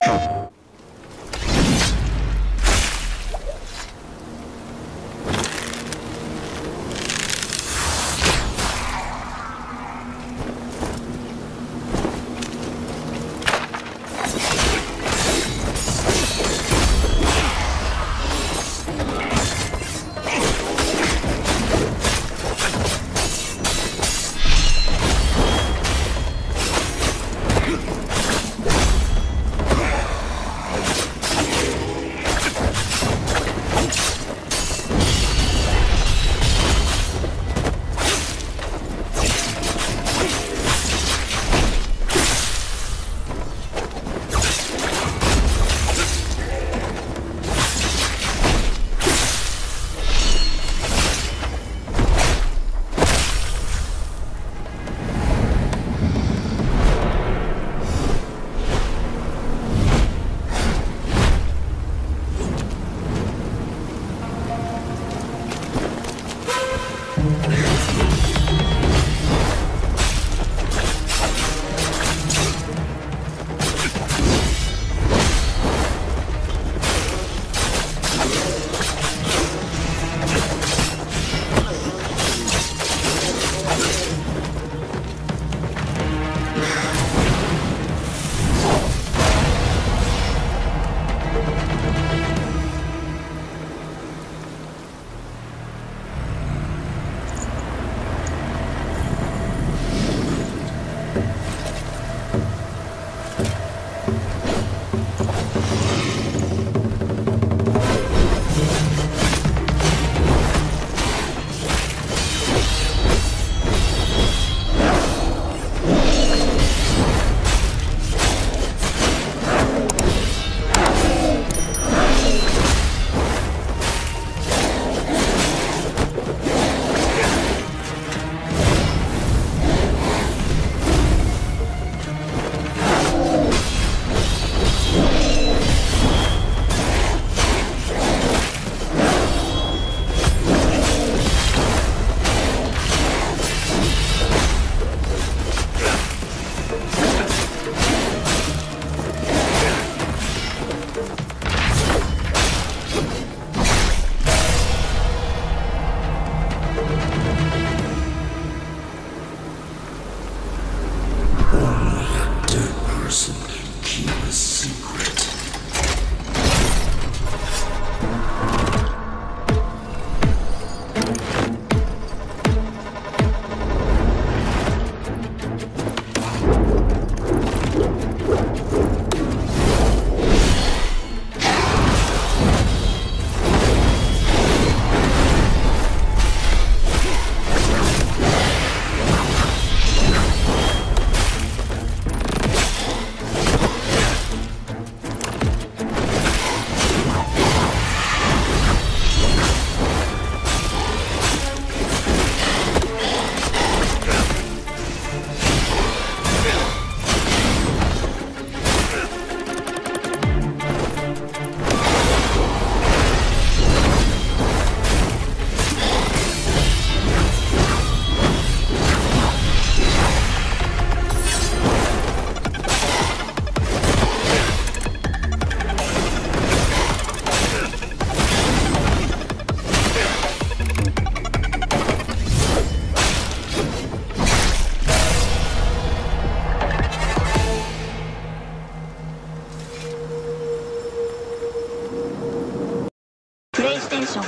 PlayStation